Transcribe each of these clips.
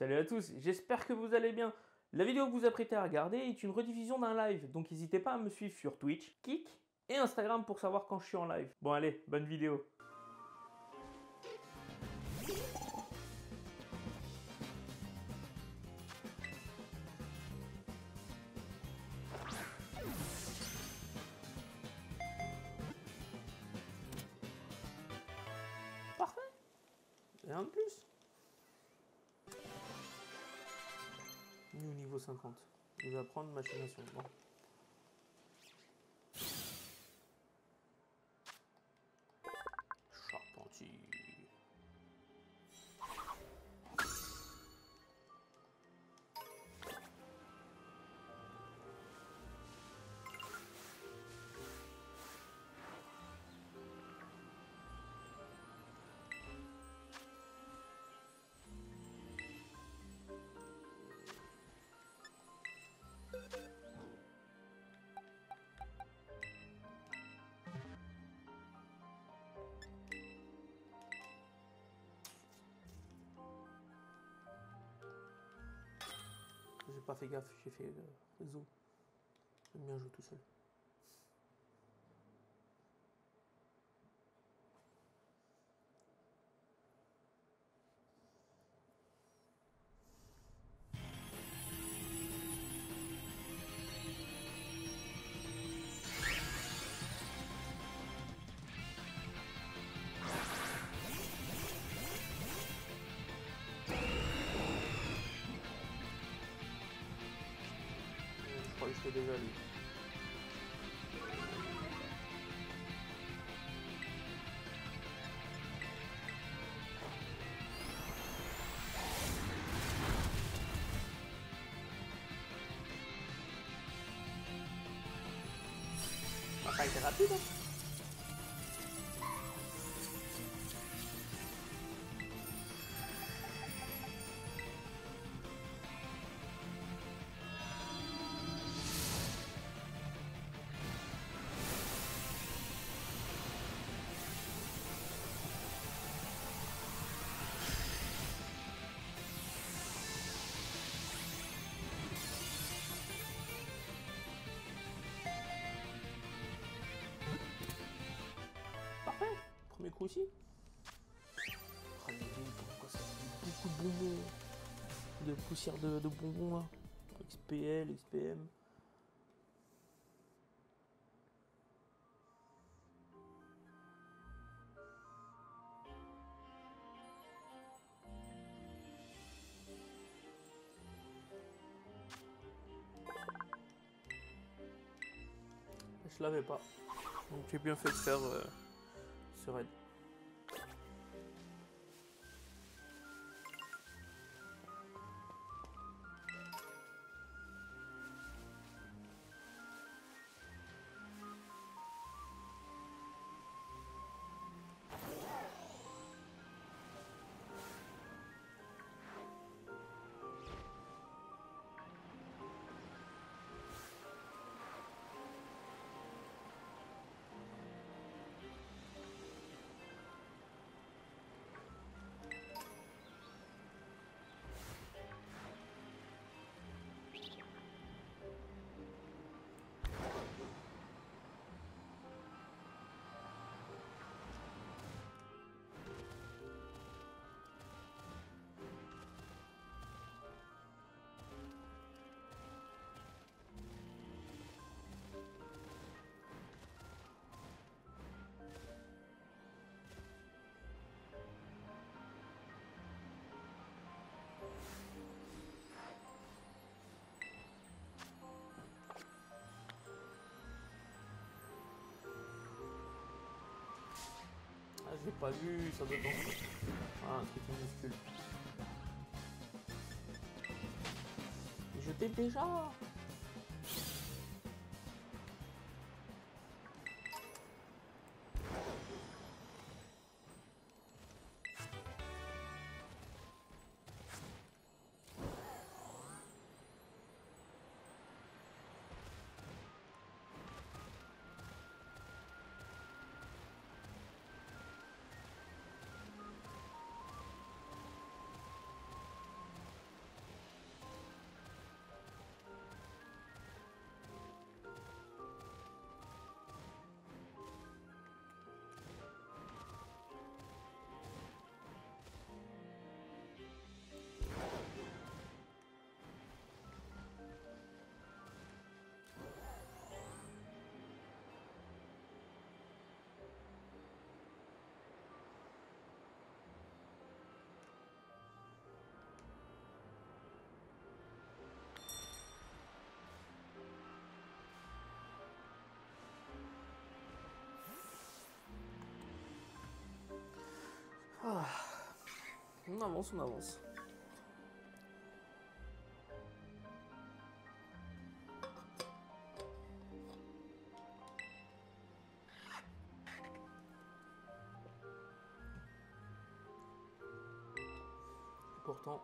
Salut à tous, j'espère que vous allez bien. La vidéo que vous apprêtez à regarder est une rediffusion d'un live, donc n'hésitez pas à me suivre sur Twitch, Kick et Instagram pour savoir quand je suis en live. Bon allez, bonne vidéo. Parfait, rien de plus. Au niveau 50, il va prendre machination. Bon. Charpentier. J'ai pas fait gaffe, j'ai fait le zoom. J'aime bien jouer tout seul. C'est déjà lui. Ça n'a pas été rapide, hein. Premier coup aussi. Oh, pourquoi ça fait beaucoup de bonbons, de poussière de bonbons là. XPL, XPM. Je l'avais pas. Donc j'ai bien fait de faire. Ce raid. Ah, je l'ai pas vu, ça doit être un truc minuscule. Je t'ai déjà. on avance, on avance. Pourtant...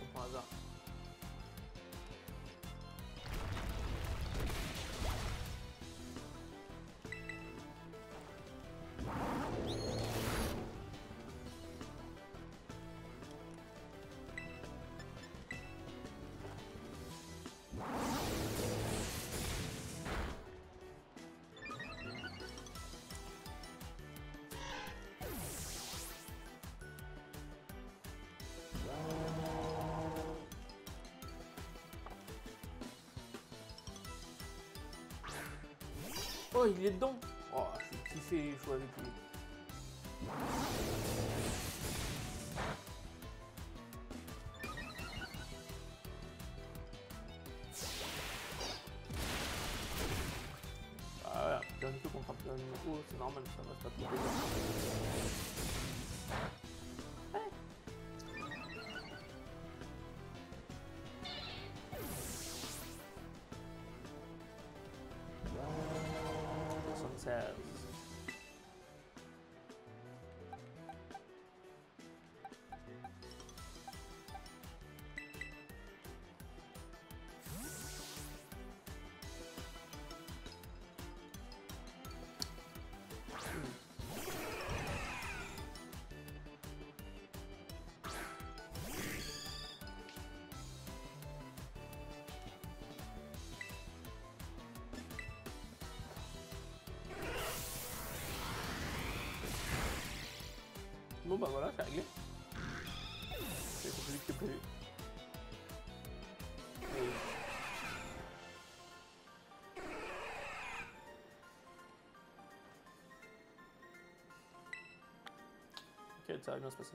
comme par hasard. Oh, il est dedans. Oh, j'ai kiffé les jouer avec lui. Ah, voilà, bien sûr qu'on frappe un niveau, c'est normal, ça va se taper dedans. Bon bah voilà, c'est réglé. C'est plus vite que prévu. Ok, ça va bien se passer.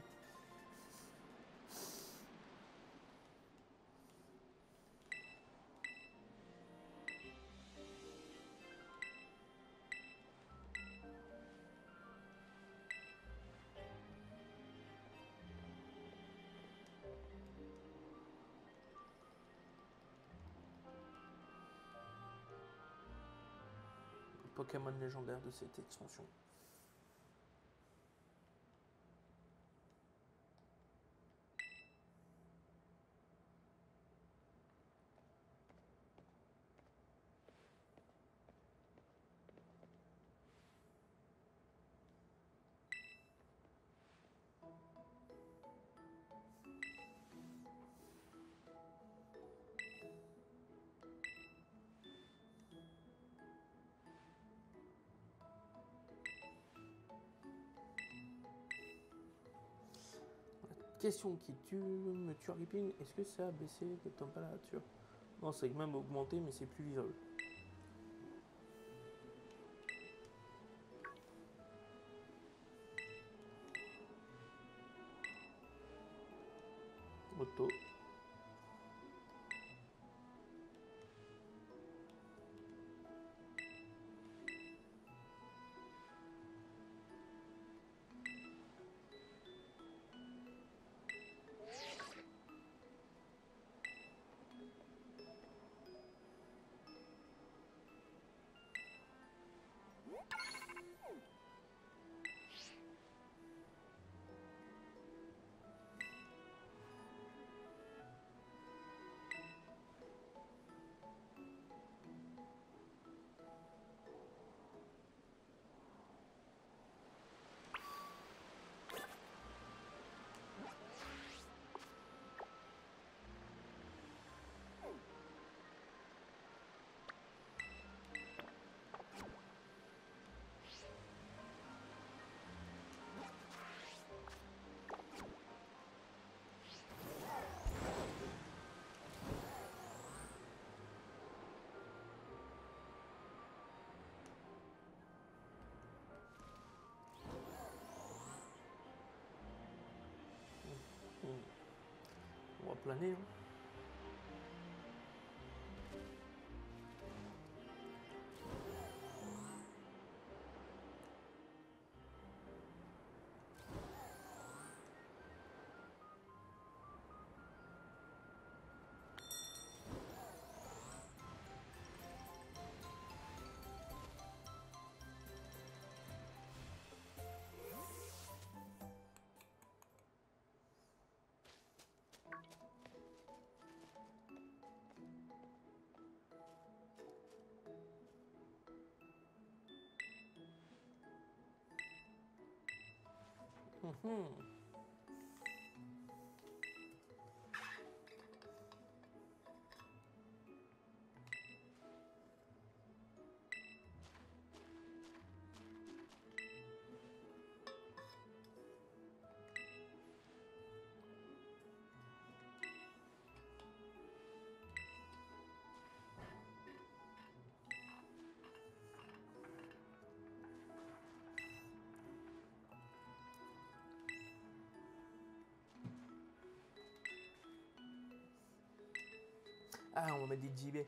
Pokémon légendaire de cette extension. Question qui tue, me tue ripping, est-ce que ça a baissé le température? Non, c'est même augmenté, mais c'est plus visible. Auto. On va planer. Hein. Ah, on va mettre des gibets.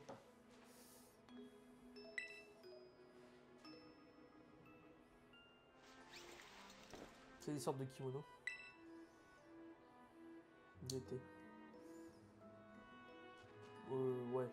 C'est des sortes de kimonos. D'été. Ouais.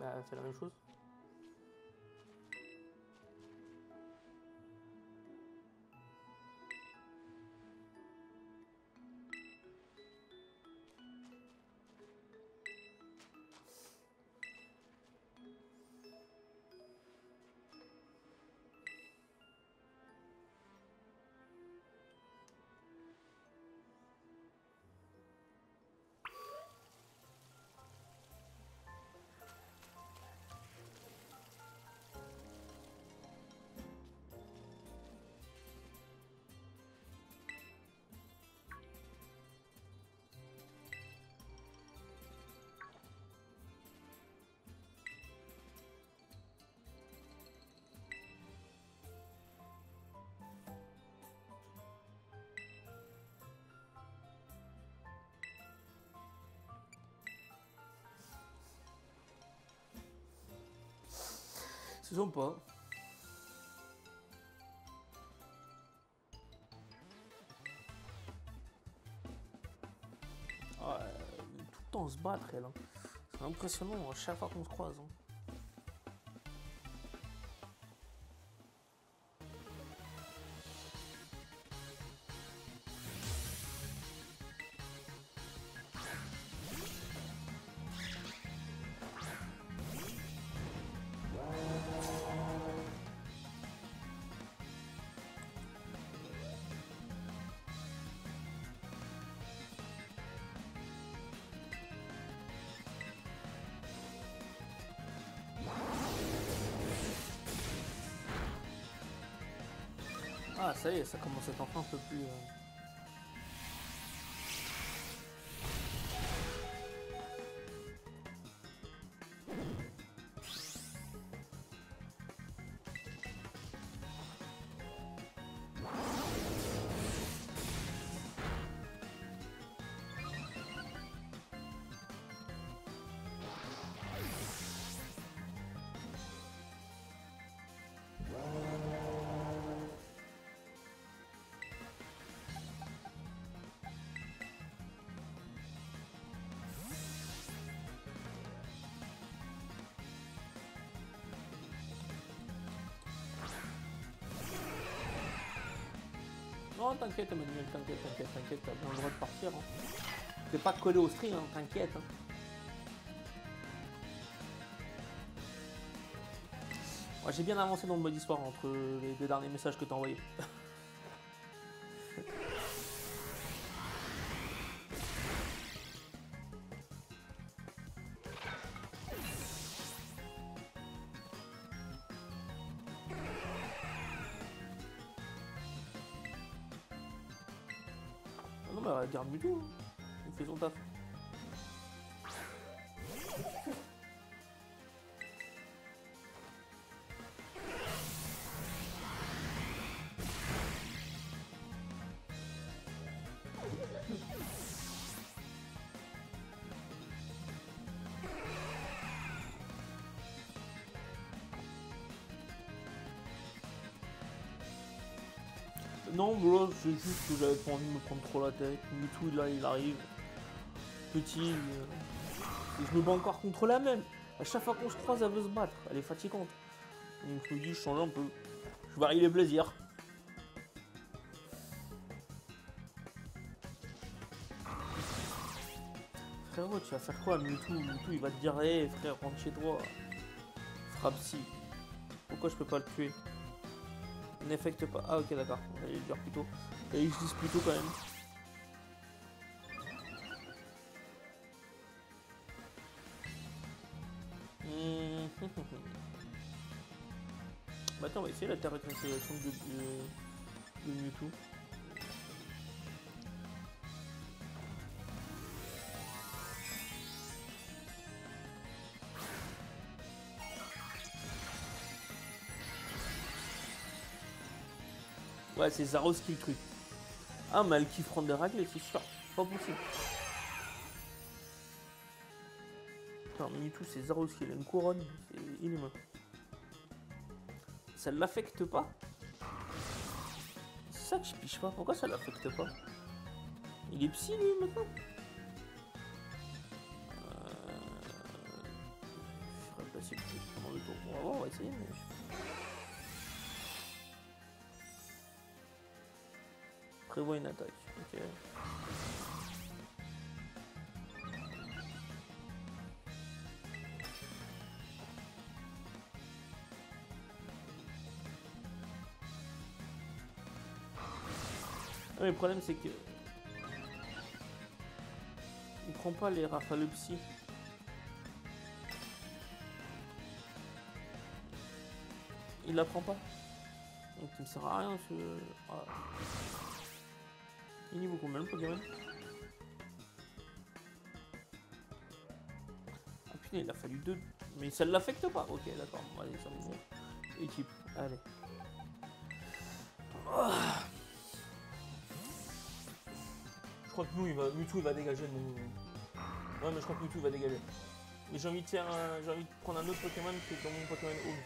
Bah, c'est la même chose. C'est sympa. Ah, tout le temps se battre elle. Hein. C'est impressionnant à chaque fois qu'on se croise. Hein. Ah ça y est, ça commence à être enfin un peu plus... Non, t'inquiète Emmanuel, t'inquiète, t'as bien le droit de partir. Hein. T'es pas collé au string, hein, t'inquiète. Hein. Ouais, j'ai bien avancé dans le mode histoire entre les deux derniers messages que t'as envoyés. Garde Mewtwo, il fait son taf. Non, voilà, c'est juste que j'avais pas envie de me prendre trop la tête. Mewtwo, là, il arrive. Petit. Et je me bats encore contre la même. À chaque fois qu'on se croise, elle veut se battre. Elle est fatigante. Donc je me dis, je change un peu. Je varie les plaisirs. Frérot, tu vas faire quoi, Mewtwo? Mewtwo, il va te dire, hé, hey, frère, rentre chez toi. Frappe-ci. Pourquoi je peux pas le tuer? N'effecte pas. Ah, ok, d'accord. J'allais le dire plus tôt. J'allais que je dise plus tôt quand même. Bah, attends, on va essayer la terre réconciliation de Mewtwo. Ouais, c'est Zaros qui le truc. Ah, mais elle kiffe prendre des raclés, c'est sûr. Pas possible. Putain, Mewtwo, c'est Zaros qui a une couronne. C'est inhumain. Ça l'affecte pas? C'est ça que je piche pas. Pourquoi ça l'affecte pas? Il est psy, lui, maintenant. Je ferai passer pendant le tour. On va voir, on va essayer. Mais... prévoit une attaque. Ok. Ah, mais le problème c'est que il prend pas les rafales psy. Il la prend pas. Donc il me sert à rien ce. Voilà. Il est niveau combien le Pokémon? Ah putain, il a fallu deux. Mais ça ne l'affecte pas. Ok, d'accord. Allez, ça me va. Équipe. Allez. Oh. Je crois que nous, Mewtwo va dégager. Mais... ouais, mais je crois que Mewtwo va dégager. Mais j'ai envie de faire un... j'ai envie de prendre un autre Pokémon que dans mon Pokémon Home.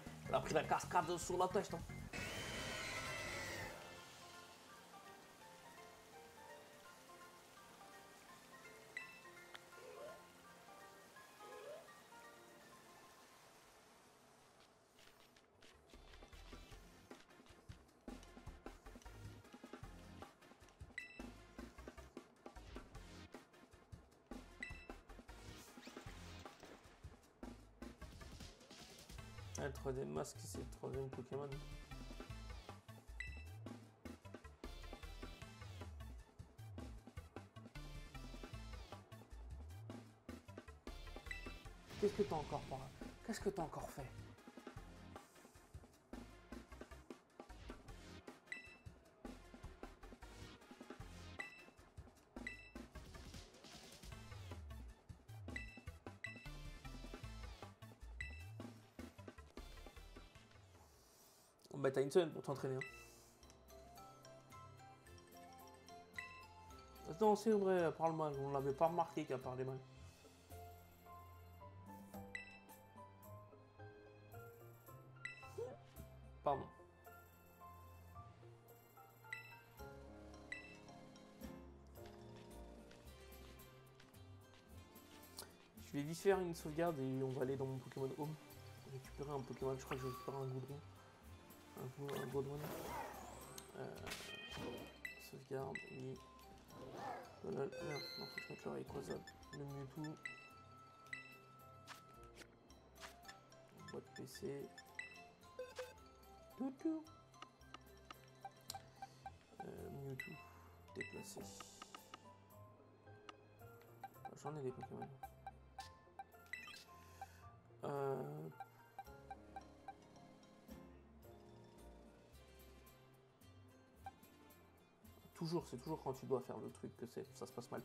Il a pris la cascade sur la tête. Hein. Le troisième masque, c'est le troisième Pokémon. Qu'est-ce que t'as encore pour là? Qu'est-ce que t'as encore fait? Bah t'as une semaine pour t'entraîner. Hein. Non c'est vrai, elle parle mal, on l'avait pas remarqué qu'elle parlait mal. Pardon. Je vais vite faire une sauvegarde et on va aller dans mon Pokémon Home. Récupérer un Pokémon, je crois que je vais récupérer un Gredon. Un Gredon. Sauvegarde, oui. Voilà, merde, non, faut que je mette le Rayquaza. Le Mewtwo. Boîte PC. Mewtwo. Mewtwo. Déplacé. J'en ai des Pokémon. Toujours, c'est toujours quand tu dois faire le truc que ça se passe mal.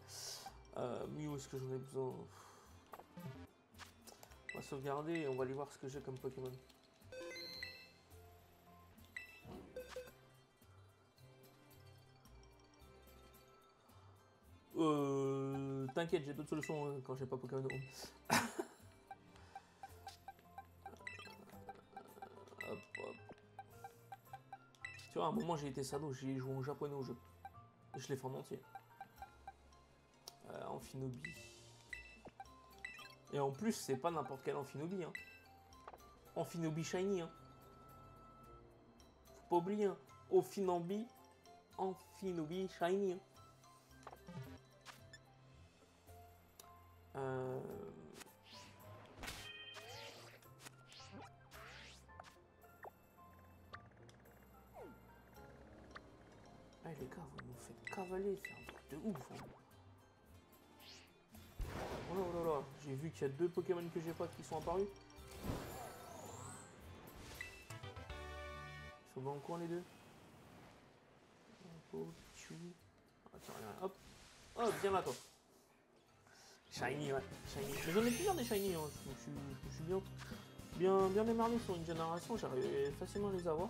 Mew, est-ce que j'en ai besoin? On va sauvegarder et on va aller voir ce que j'ai comme Pokémon. T'inquiète, j'ai d'autres solutions quand j'ai pas Pokémon Home. Tu vois, à un moment j'ai été sado, j'ai joué en japonais au jeu. Et je l'ai fait en entier. Amphinobi. Et en plus, c'est pas n'importe quel Amphinobi. Hein. Amphinobi shiny. Hein. Faut pas oublier. Hein. Amphinobi shiny. Hein. C'est un truc de ouf. Hein. Oh là, j'ai vu qu'il y a deux Pokémon que j'ai pas qui sont apparus. Ils sont dans le coin les deux. Hop. Oh, viens là toi. Shiny, ouais. Shiny. Mais j'en ai plusieurs des shiny. Hein. Je suis bien démarré sur une génération. J'arrive facilement à les avoir.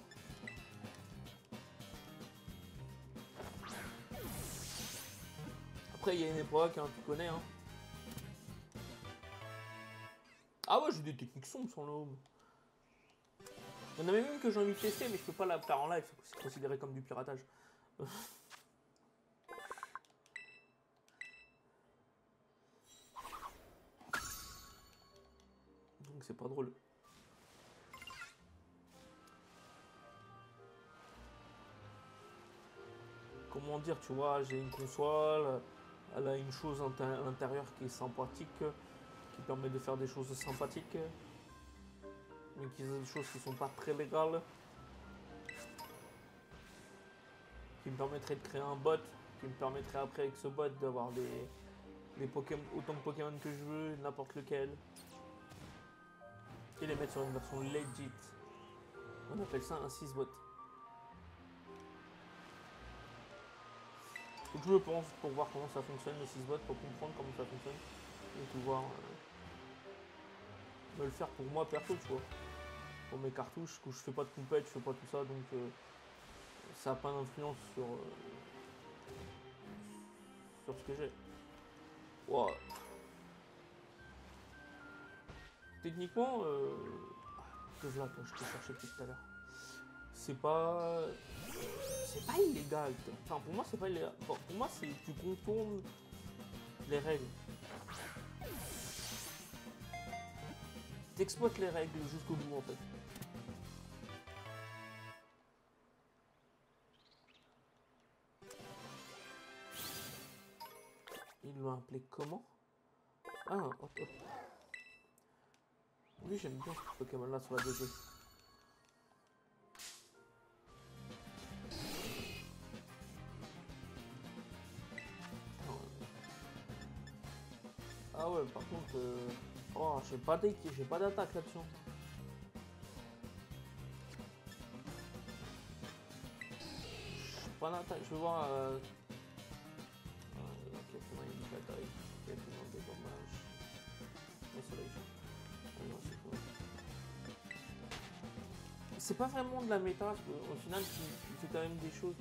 Après, il y a une époque, hein, tu connais. Hein. Ah ouais, j'ai des techniques sombres sur le home. Il y en a même une que j'ai envie de tester, mais je peux pas la faire en live, c'est considéré comme du piratage. Donc c'est pas drôle. Comment dire, tu vois, j'ai une console... Elle a une chose à l'intérieur qui est sympathique, qui permet de faire des choses sympathiques, mais qui sont des choses qui ne sont pas très légales, qui me permettrait de créer un bot, qui me permettrait après avec ce bot d'avoir des Pokémon, autant de Pokémon que je veux, n'importe lequel, et les mettre sur une version legit. On appelle ça un sysbot. Donc je le pense pour voir comment ça fonctionne le sysbot, pour comprendre comment ça fonctionne et pouvoir me le faire pour moi perso, tu vois, pour mes cartouches, que je fais pas de compète, je fais pas tout ça, donc ça n'a pas d'influence sur ce que j'ai. Wow. Techniquement, que je l'attends, je te cherchais tout à l'heure. C'est pas illégal. Enfin, pour moi, c'est pas illégal. Enfin, pour moi, c'est tu contournes les règles. T'exploites les règles jusqu'au bout, en fait. Ils l'ont appelé comment? Ah, hop. Lui, j'aime bien ce Pokémon-là sur la 2D. Ah ouais, par contre, oh, j'ai pas d'attaque là-dessus. J'ai pas d'attaque, je veux voir... Quelqu'un a une bataille, quelqu'un a des dommages. Mais ça, là, il faut... c'est pas vraiment de la méta, parce qu'au final, tu fais quand même des choses.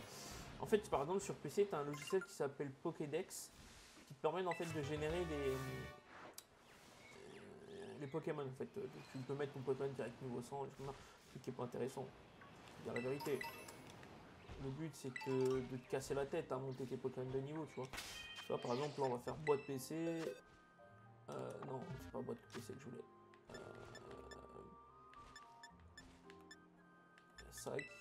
En fait, par exemple, sur PC, tu as un logiciel qui s'appelle Pokédex, qui te permet en fait de générer les Pokémon. En fait, tu peux mettre ton Pokémon direct niveau 100, ce qui est pas intéressant. Je veux dire la vérité. Le but, c'est de te casser la tête à monter tes Pokémon de niveau, tu vois. Tu vois, par exemple, là, on va faire boîte PC. Non, c'est pas boîte PC que je voulais. Sac.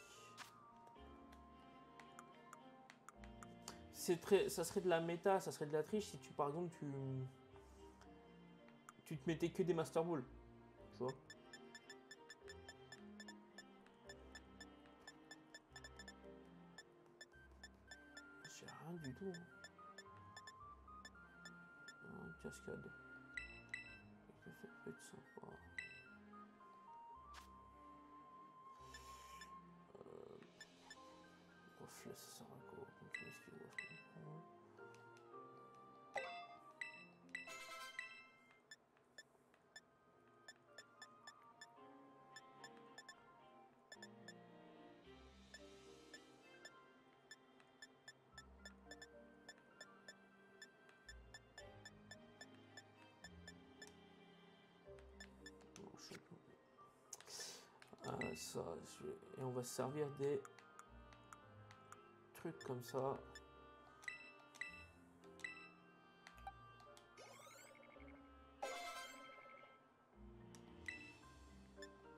Ça serait de la méta, ça serait de la triche si tu, par exemple, tu te mettais que des Master Balls, tu vois. J'ai rien du tout. Hein. Cascade. Ça peut être sympa. Ouf, là, ça sert à quoi? Et on va se servir des trucs comme ça.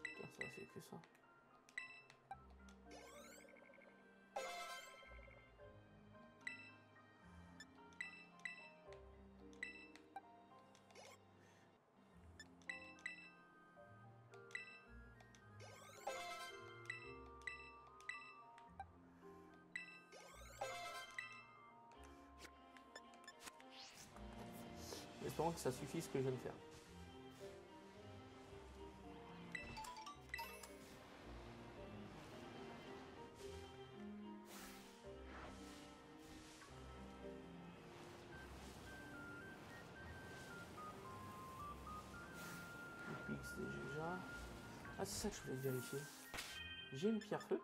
Putain, ça fait que ça. Espérons que ça suffit ce que je viens de faire. Goupix déjà. Ah, c'est ça que je voulais vérifier. J'ai une pierre feu.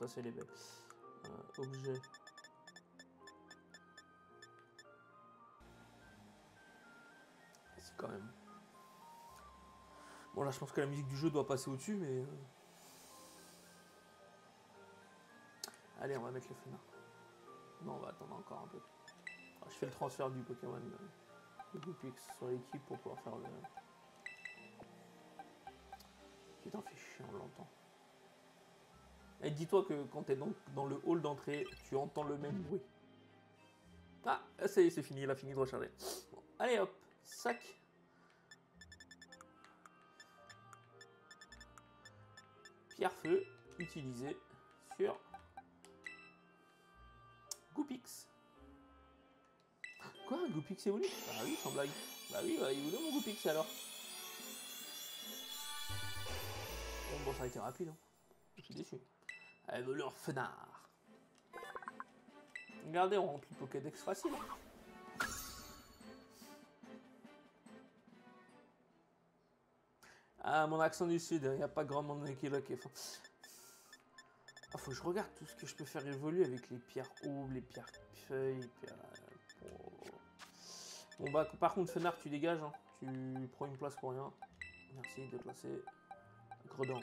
Ça c'est les bêtes. Objet. C'est quand même... Bon là je pense que la musique du jeu doit passer au-dessus mais... Allez on va mettre le Feunard. Non on va attendre encore un peu. Alors, je fais le transfert du Pokémon de Goupix sur l'équipe pour pouvoir faire le... Putain fait chiant longtemps. Et dis-toi que quand t'es dans le hall d'entrée, tu entends le même bruit. Ah, ça y est, c'est fini, il a fini de recharger. Bon, allez hop, sac. Pierre-feu, utilisé sur Goupix. Quoi, Goupix évolue? Bah oui, sans blague. Bah oui, bah, il évolue mon Goupix alors. Bon, ça a été rapide, hein. Je suis déçu. Elle veut leur Feunard. Regardez, on remplit le Pokédex facile. Ah, mon accent du sud, il n'y a pas grand monde qui l'a kiffé. Ah, faut que je regarde tout ce que je peux faire évoluer avec les pierres aubes, les pierres feuilles, Bon, bah, par contre, Feunard, tu dégages, hein. Tu prends une place pour rien. Merci de placer Gredon.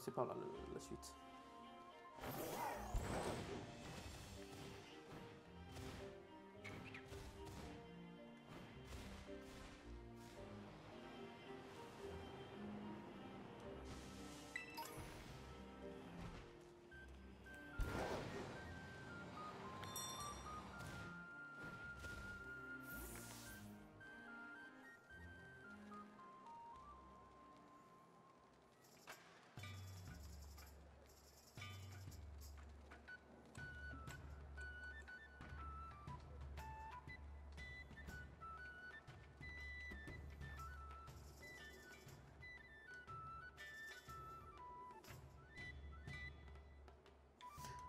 C'est par là la suite.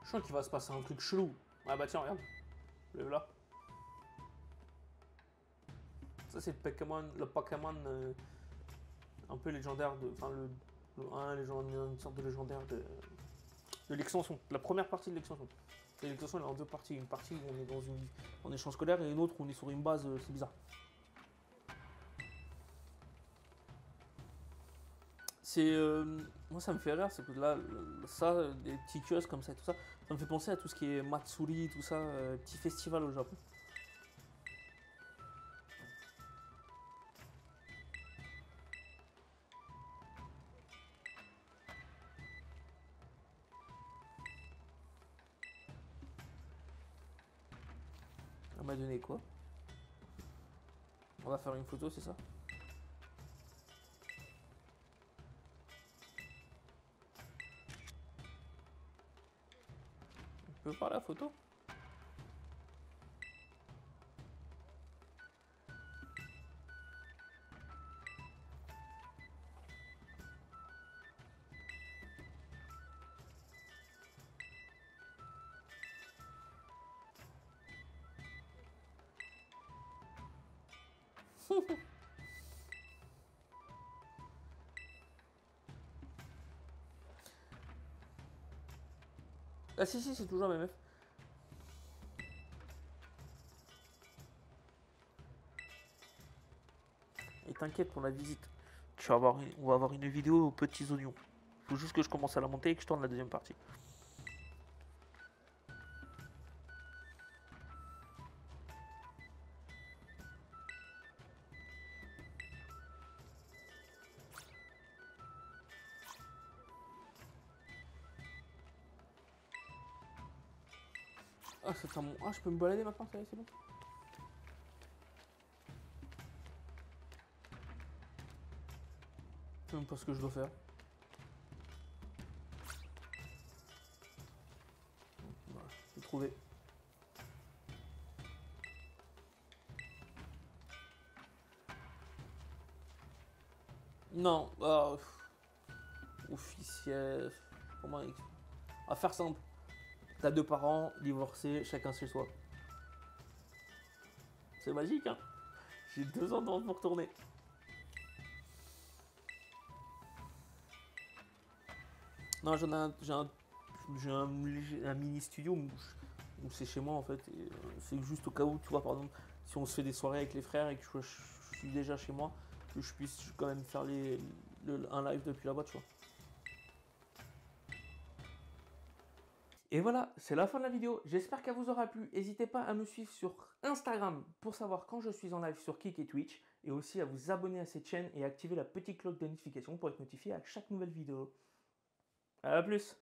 Je crois qu'il va se passer un truc chelou. Ah bah tiens, regarde. Le là. Ça c'est le Pokémon un peu légendaire, enfin une sorte de légendaire de l'extension. La première partie de l'extension. Et l'extension elle est en deux parties. Une partie où on est dans en échange scolaire et une autre où on est sur une base, c'est bizarre. C'est moi ça me fait rire, c'est que là, ça, des petits kiosques comme ça et tout ça, ça me fait penser à tout ce qui est Matsuri, tout ça, petit festival au Japon. Elle m'a donné quoi? On va faire une photo, c'est ça? Je peux faire la photo? Ah si si, c'est toujours la même meuf. Et t'inquiète pour la visite. Tu vas avoir on va avoir une vidéo aux petits oignons. Faut juste que je commence à la monter et que je tourne la deuxième partie. Ah, je peux me balader maintenant, ça y est, c'est bon. Je sais même pas ce que je dois faire. Voilà, j'ai trouvé. Non, officiel. Comment expliquer? À faire simple. T'as deux parents, divorcés, chacun chez soi. C'est magique, hein? J'ai 2 ans d'avance pour tourner. Non, j'ai un mini studio où c'est chez moi, en fait. C'est juste au cas où, tu vois, par exemple, si on se fait des soirées avec les frères et que je suis déjà chez moi, que je puisse quand même faire un live depuis là-bas, tu vois. Et voilà, c'est la fin de la vidéo, j'espère qu'elle vous aura plu. N'hésitez pas à me suivre sur Instagram pour savoir quand je suis en live sur Kick et Twitch, et aussi à vous abonner à cette chaîne et activer la petite cloche de notification pour être notifié à chaque nouvelle vidéo. À plus!